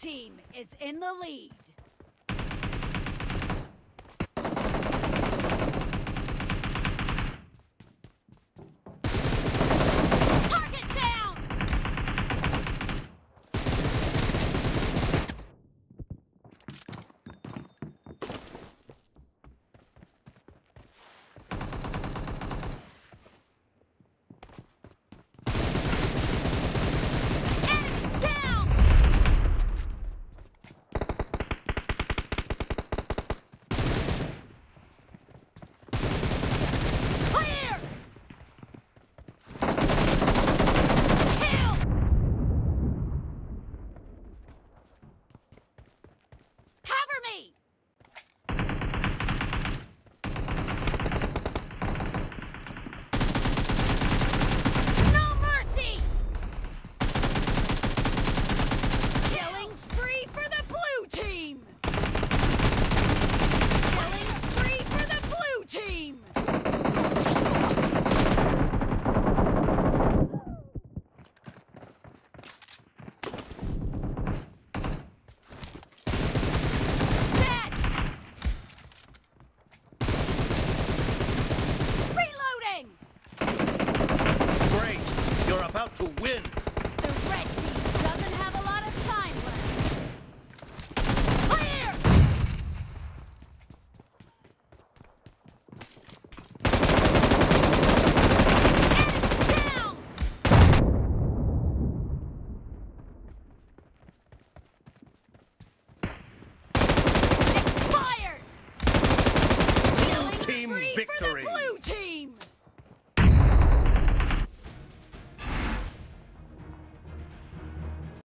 Team is in the lead. Target down. About to win.